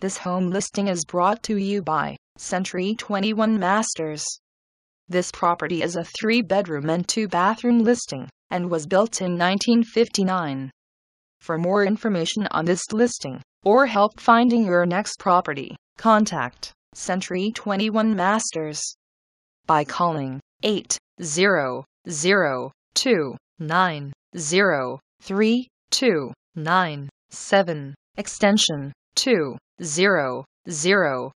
This home listing is brought to you by Century 21 Masters. This property is a 3-bedroom and 2-bathroom listing, and was built in 1959. For more information on this listing, or help finding your next property, contact Century 21 Masters by calling 800-290-3297, extension 2002.